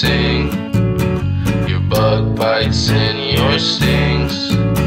sing, your bug bites and your stings.